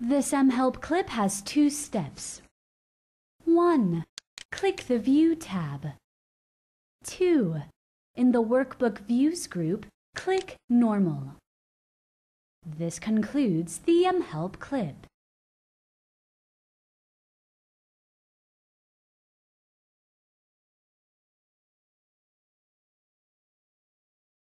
This mHelp clip has 2 steps. 1. Click the View tab. 2. In the Workbook Views group, click Normal. This concludes the mHelp clip.